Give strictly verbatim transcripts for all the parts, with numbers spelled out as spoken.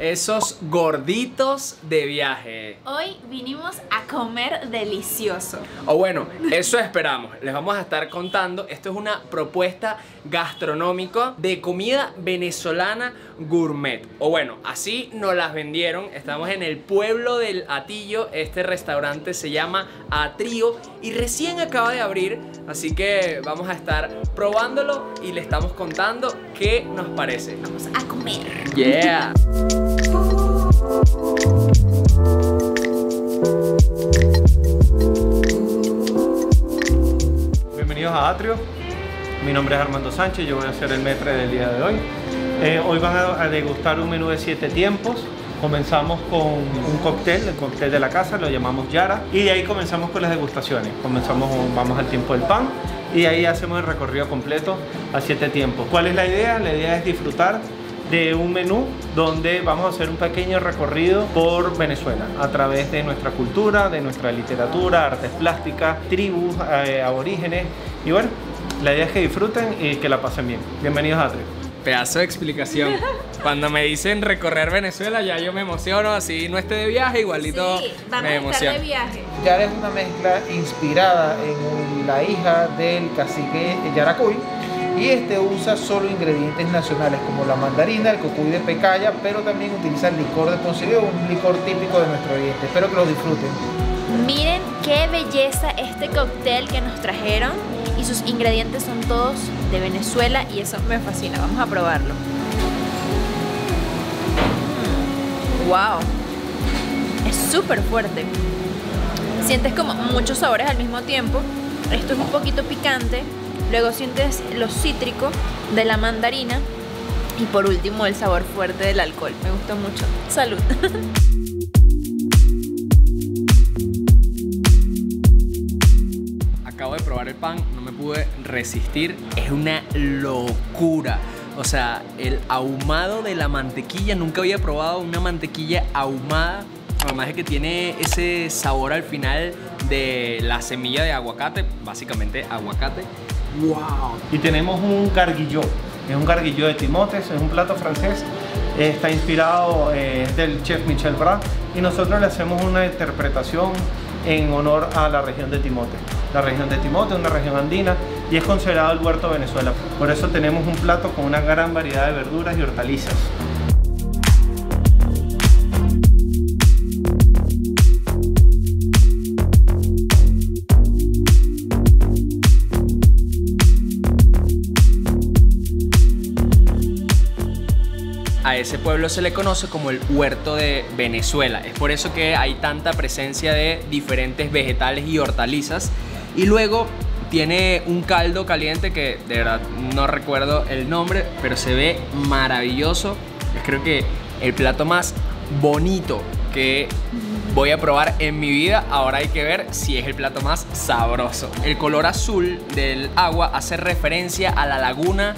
esos gorditos de viaje. Hoy vinimos a comer delicioso. O bueno, eso esperamos. Les vamos a estar contando. Esto es una propuesta gastronómica de comida venezolana gourmet. O bueno, así nos las vendieron. Estamos en el pueblo del Atillo. Este restaurante se llama Atrio y recién acaba de abrir. Así que vamos a estar probándolo y le estamos contando qué nos parece. Vamos a comer. Yeah. Bienvenidos a Atrio. Mi nombre es Armando Sánchez, yo voy a ser el maître del día de hoy. Eh, hoy van a degustar un menú de siete tiempos. Comenzamos con un cóctel, el cóctel de la casa, lo llamamos Yara. Y de ahí comenzamos con las degustaciones. Comenzamos, vamos al tiempo del pan. Y de ahí hacemos el recorrido completo a siete tiempos. ¿Cuál es la idea? La idea es disfrutar de un menú donde vamos a hacer un pequeño recorrido por Venezuela a través de nuestra cultura, de nuestra literatura, artes plásticas, tribus, eh, aborígenes. Y bueno, la idea es que disfruten y que la pasen bien. Bienvenidos a Atrio. Pedazo de explicación. Cuando me dicen recorrer Venezuela, ya yo me emociono. Así no esté de viaje, igualito sí, me emociona. Yara es una mezcla inspirada en la hija del cacique Yaracuy. Y este usa solo ingredientes nacionales como la mandarina, el cocuy de pecaya, pero también utiliza el licor de ponsigüe, un licor típico de nuestro oriente. Espero que lo disfruten. Miren qué belleza este cóctel que nos trajeron. Y sus ingredientes son todos de Venezuela y eso me fascina. Vamos a probarlo. ¡Wow! Es súper fuerte. Sientes como muchos sabores al mismo tiempo. Esto es un poquito picante. Luego sientes lo cítrico de la mandarina. Y por último el sabor fuerte del alcohol. Me gustó mucho. ¡Salud! Acabo de probar el pan, no me pude resistir, es una locura. O sea, el ahumado de la mantequilla, nunca había probado una mantequilla ahumada. Además es que tiene ese sabor al final de la semilla de aguacate, básicamente aguacate. ¡Wow! Y tenemos un garguillot, es un garguillot de Timote, es un plato francés. Está inspirado eh, del chef Michel Bras y nosotros le hacemos una interpretación en honor a la región de Timote. La región de Timote es una región andina y es considerado el huerto de Venezuela. Por eso tenemos un plato con una gran variedad de verduras y hortalizas. A ese pueblo se le conoce como el huerto de Venezuela. Es por eso que hay tanta presencia de diferentes vegetales y hortalizas. Y luego tiene un caldo caliente que de verdad no recuerdo el nombre, pero se ve maravilloso. Es creo que el plato más bonito que voy a probar en mi vida. Ahora hay que ver si es el plato más sabroso. El color azul del agua hace referencia a la laguna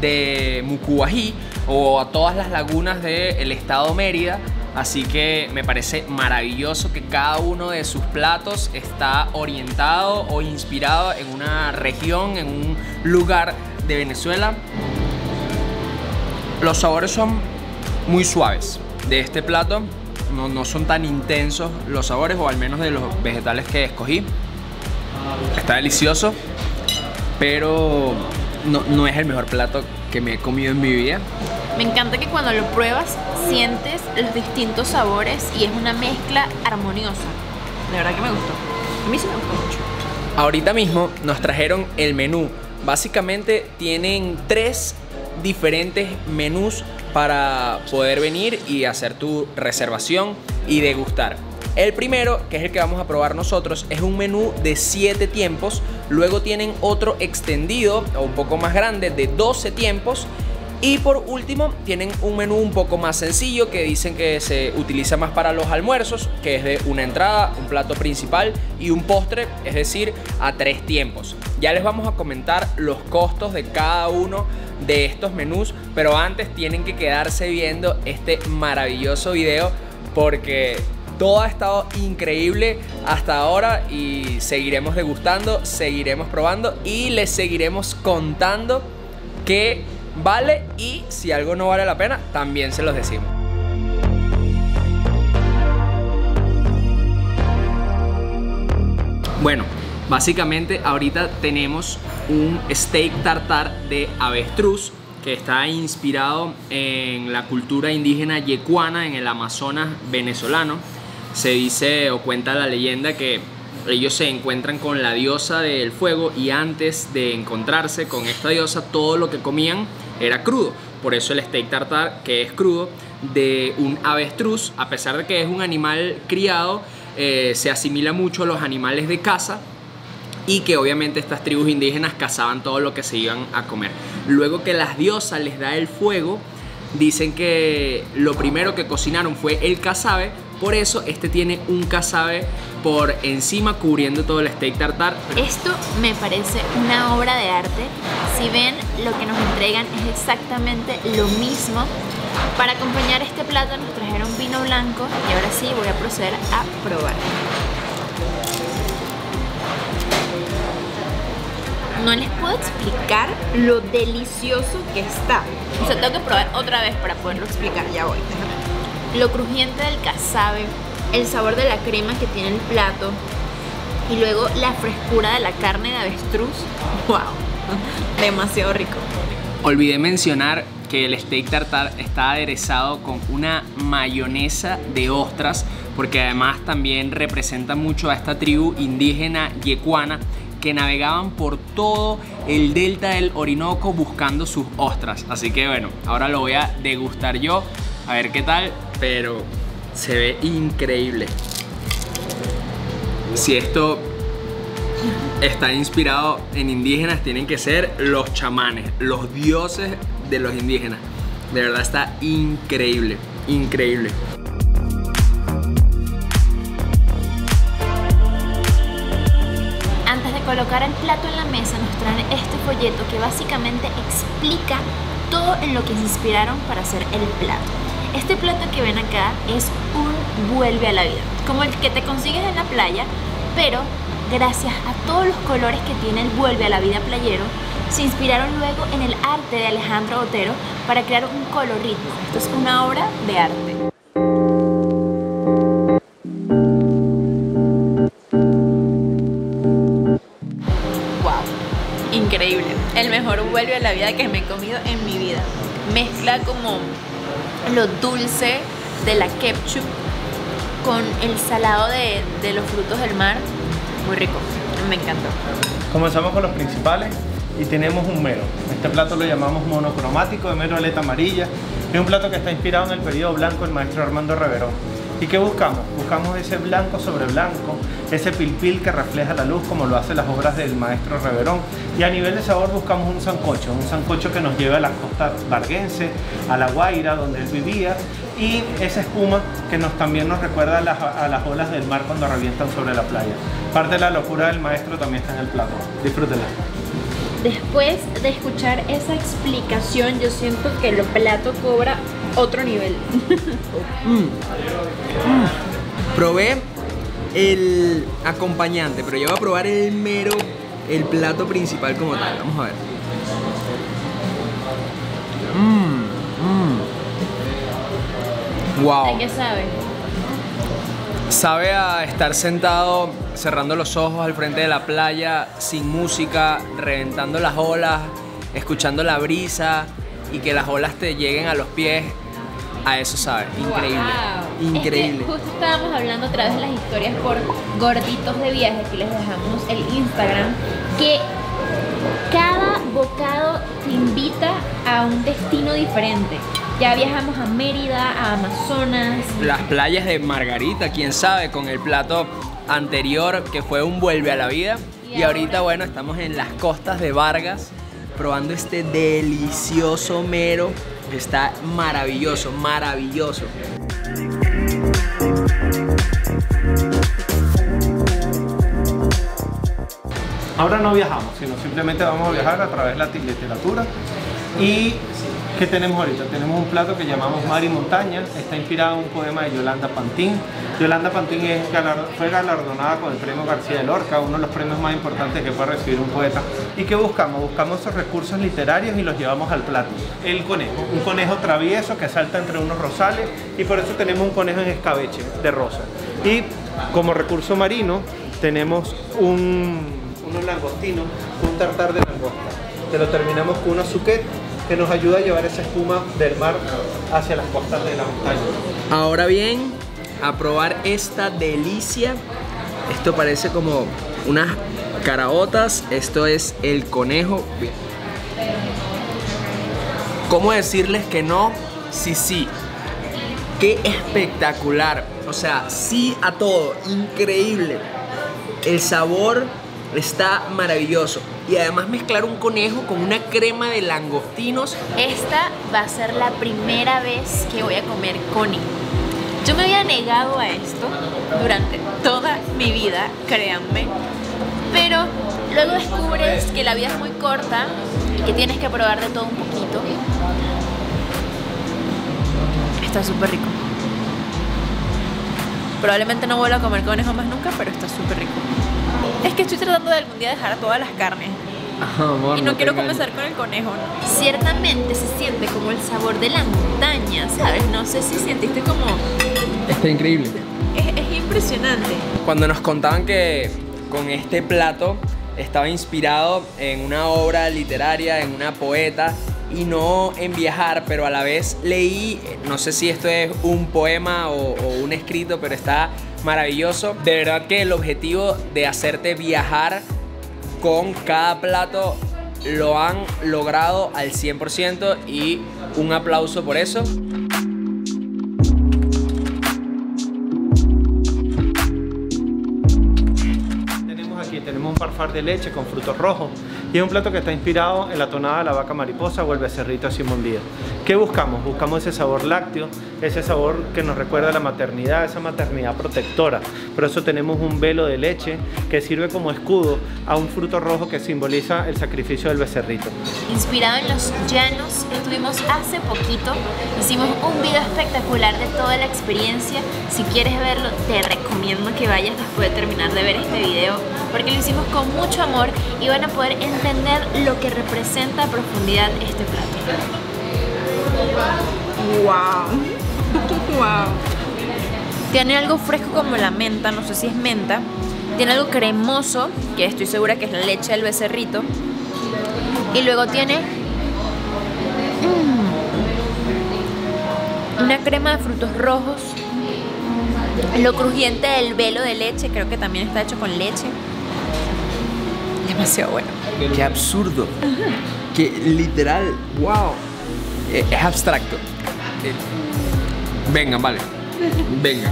de Mucubají o a todas las lagunas del estado Mérida. Así que me parece maravilloso que cada uno de sus platos está orientado o inspirado en una región, en un lugar de Venezuela. Los sabores son muy suaves de este plato, no, no son tan intensos los sabores, o al menos de los vegetales que escogí. Está delicioso, pero no, no es el mejor plato que me he comido en mi vida. Me encanta que cuando lo pruebas sientes los distintos sabores y es una mezcla armoniosa. De verdad que me gustó. A mí sí me gustó mucho. Ahorita mismo nos trajeron el menú. Básicamente tienen tres diferentes menús para poder venir y hacer tu reservación y degustar. El primero, que es el que vamos a probar nosotros, es un menú de siete tiempos. Luego tienen otro extendido o un poco más grande de doce tiempos. Y por último tienen un menú un poco más sencillo que dicen que se utiliza más para los almuerzos, que es de una entrada, un plato principal y un postre, es decir, a tres tiempos. Ya les vamos a comentar los costos de cada uno de estos menús, pero antes tienen que quedarse viendo este maravilloso video porque todo ha estado increíble hasta ahora y seguiremos degustando, seguiremos probando y les seguiremos contando qué vale y si algo no vale la pena, también se los decimos. Bueno, básicamente ahorita tenemos un steak tartar de avestruz que está inspirado en la cultura indígena yecuana en el Amazonas venezolano. Se dice o cuenta la leyenda que ellos se encuentran con la diosa del fuego y antes de encontrarse con esta diosa todo lo que comían era crudo. Por eso el steak tartar, que es crudo, de un avestruz, a pesar de que es un animal criado, eh, se asimila mucho a los animales de caza y que obviamente estas tribus indígenas cazaban todo lo que se iban a comer. Luego que las diosas les da el fuego, dicen que lo primero que cocinaron fue el cazabe. Por eso este tiene un cazabe por encima cubriendo todo el steak tartar. Esto me parece una obra de arte. Si ven, lo que nos entregan es exactamente lo mismo. Para acompañar este plato nos trajeron vino blanco y ahora sí voy a proceder a probar. No les puedo explicar lo delicioso que está. O sea, tengo que probar otra vez para poderlo explicar. Ya voy, déjame. Lo crujiente del cazabe, el sabor de la crema que tiene el plato y luego la frescura de la carne de avestruz. ¡Wow! Demasiado rico. Olvidé mencionar que el steak tartar está aderezado con una mayonesa de ostras, porque además también representa mucho a esta tribu indígena yecuana que navegaban por todo el delta del Orinoco buscando sus ostras. Así que bueno, ahora lo voy a degustar yo. A ver qué tal, pero se ve increíble. Si esto está inspirado en indígenas, tienen que ser los chamanes, los dioses de los indígenas. De verdad está increíble, increíble. Antes de colocar el plato en la mesa, nos traen este folleto que básicamente explica todo en lo que se inspiraron para hacer el plato. Este plato que ven acá es un vuelve a la vida, como el que te consigues en la playa, pero gracias a todos los colores que tiene el vuelve a la vida playero, se inspiraron luego en el arte de Alejandro Otero para crear un colorismo. Esto es una obra de arte. ¡Wow! Increíble. El mejor vuelve a la vida que me he comido en mi vida. Mezcla como lo dulce de la ketchup con el salado de, de los frutos del mar. Muy rico, me encantó. Comenzamos con los principales y tenemos un mero. Este plato lo llamamos monocromático, de mero aleta amarilla. Es un plato que está inspirado en el periodo blanco del maestro Armando Reverón. ¿Y qué buscamos? Buscamos ese blanco sobre blanco, ese pilpil que refleja la luz como lo hacen las obras del maestro Reverón. Y a nivel de sabor buscamos un sancocho, un sancocho que nos lleve a la costa varguense, a La Guaira, donde él vivía, y esa espuma que nos, también nos recuerda a las, a las olas del mar cuando revientan sobre la playa. Parte de la locura del maestro también está en el plato. Disfrútenla. Después de escuchar esa explicación, yo siento que el plato cobra otro nivel. mm. Mm. Probé el acompañante, pero yo voy a probar el mero, el plato principal como tal. Vamos a ver. Mmm. Mm. Wow. ¿A qué sabe? Sabe a estar sentado, cerrando los ojos al frente de la playa, sin música, reventando las olas, escuchando la brisa y que las olas te lleguen a los pies. A eso sabe, increíble, wow. Increíble. Es que justo estábamos hablando otra vez de las historias por Gorditos de Viaje, aquí les dejamos el Instagram, que cada bocado te invita a un destino diferente. Ya viajamos a Mérida, a Amazonas. Las playas de Margarita, quién sabe, con el plato anterior que fue un vuelve a la vida. Y, y ahorita, bueno, estamos en las costas de Vargas probando este delicioso mero. Está maravilloso, maravilloso. Ahora no viajamos, sino simplemente vamos a viajar a través de la literatura. ¿Y qué tenemos ahorita? Tenemos un plato que llamamos Mar y Montaña. Está inspirado en un poema de Yolanda Pantín. Yolanda Pantín es galard- fue galardonada con el premio García de Lorca, uno de los premios más importantes que puede recibir un poeta. ¿Y qué buscamos? Buscamos esos recursos literarios y los llevamos al plato. El conejo, un conejo travieso que salta entre unos rosales, y por eso tenemos un conejo en escabeche de rosa. Y como recurso marino tenemos un, unos langostinos, un tartar de langosta. Te lo terminamos con una suquet que nos ayuda a llevar esa espuma del mar hacia las costas de la montaña. Ahora bien, a probar esta delicia. Esto parece como unas caraotas. Esto es el conejo. ¿Cómo decirles que no? Sí, sí. Qué espectacular. O sea, sí a todo. Increíble. El sabor está maravilloso. Y además mezclar un conejo con una crema de langostinos. Esta va a ser la primera vez que voy a comer conejo. Yo me había negado a esto durante toda mi vida, créanme. Pero luego descubres que la vida es muy corta y que tienes que probar de todo un poquito. Está súper rico. Probablemente no vuelva a comer conejo más nunca, pero está súper rico. Es que estoy tratando de algún día dejar a todas las carnes. Oh, amor, y no, no quiero comenzar con el conejo, ¿no? Ciertamente se siente como el sabor de la montaña, ¿sabes? No sé si sentiste como... Está increíble. Es, es impresionante. Cuando nos contaban que con este plato estaba inspirado en una obra literaria, en una poeta, y no en viajar, pero a la vez leí, no sé si esto es un poema o, o un escrito, pero está maravilloso. De verdad que el objetivo de hacerte viajar con cada plato lo han logrado al cien por ciento y un aplauso por eso. Tenemos aquí, tenemos un parfait de leche con frutos rojos y es un plato que está inspirado en la tonada de la vaca mariposa o el becerrito de Simón Díaz. ¿Qué buscamos? Buscamos ese sabor lácteo, ese sabor que nos recuerda a la maternidad, esa maternidad protectora. Por eso tenemos un velo de leche que sirve como escudo a un fruto rojo que simboliza el sacrificio del becerrito. Inspirado en los llanos, estuvimos hace poquito, hicimos un video espectacular de toda la experiencia. Si quieres verlo, te recomiendo que vayas después de terminar de ver este video, porque lo hicimos con mucho amor y van a poder entender lo que representa a profundidad este plato. Wow. Wow. Tiene algo fresco como la menta, no sé si es menta. Tiene algo cremoso, que estoy segura que es la leche del becerrito. Y luego tiene mmm, una crema de frutos rojos. Lo crujiente del velo de leche, creo que también está hecho con leche. Demasiado bueno. Qué absurdo. Qué literal, wow. Es abstracto. Venga, vale. Venga.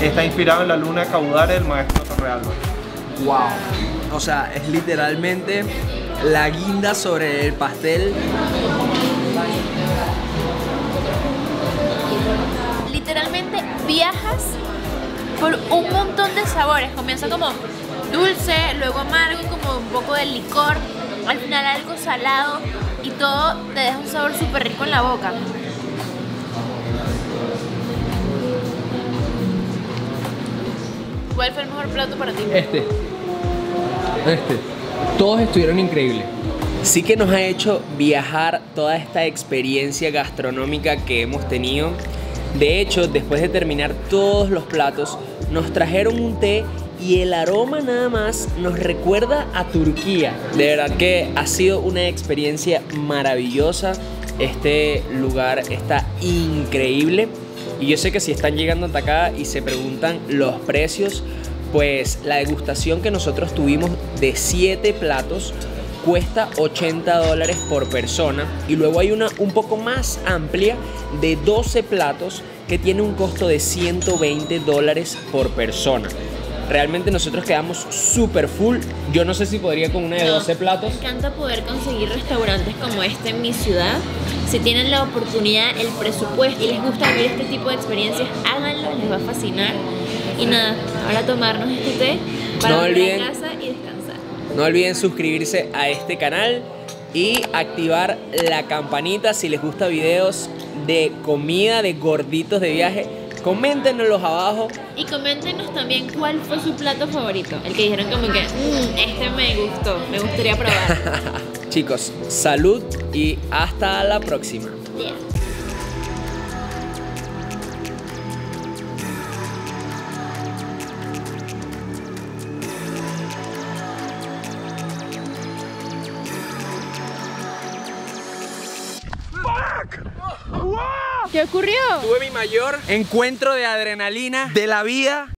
Está inspirado en la luna caudal del maestro Torreal. Wow. O sea, es literalmente la guinda sobre el pastel. Literalmente viajas por un montón de sabores, comienza como dulce, luego amargo, como un poco de licor, al final algo salado y todo te deja un sabor súper rico en la boca. ¿Cuál fue el mejor plato para ti? Este, este, todos estuvieron increíbles. Sí que nos ha hecho viajar toda esta experiencia gastronómica que hemos tenido. De hecho, después de terminar todos los platos, nos trajeron un té y el aroma nada más nos recuerda a Turquía. De verdad que ha sido una experiencia maravillosa. Este lugar está increíble. Y yo sé que si están llegando hasta acá y se preguntan los precios, pues la degustación que nosotros tuvimos de siete platos cuesta ochenta dólares por persona, y luego hay una un poco más amplia de doce platos que tiene un costo de ciento veinte dólares por persona. Realmente nosotros quedamos súper full. Yo no sé si podría con una de no, doce platos. Me encanta poder conseguir restaurantes como este en mi ciudad. Si tienen la oportunidad, el presupuesto y les gusta ver este tipo de experiencias, háganlo, les va a fascinar. Y nada, ahora tomarnos este té para volver a casa y descansar. No olviden suscribirse a este canal y activar la campanita si les gusta videos de comida, de gorditos de viaje. Coméntenos abajo. Y coméntenos también cuál fue su plato favorito. El que dijeron como que, mmm, este me gustó, me gustaría probar. Chicos, salud y hasta la próxima. Yeah. ¿Qué ocurrió? Tuve mi mayor encuentro de adrenalina de la vida.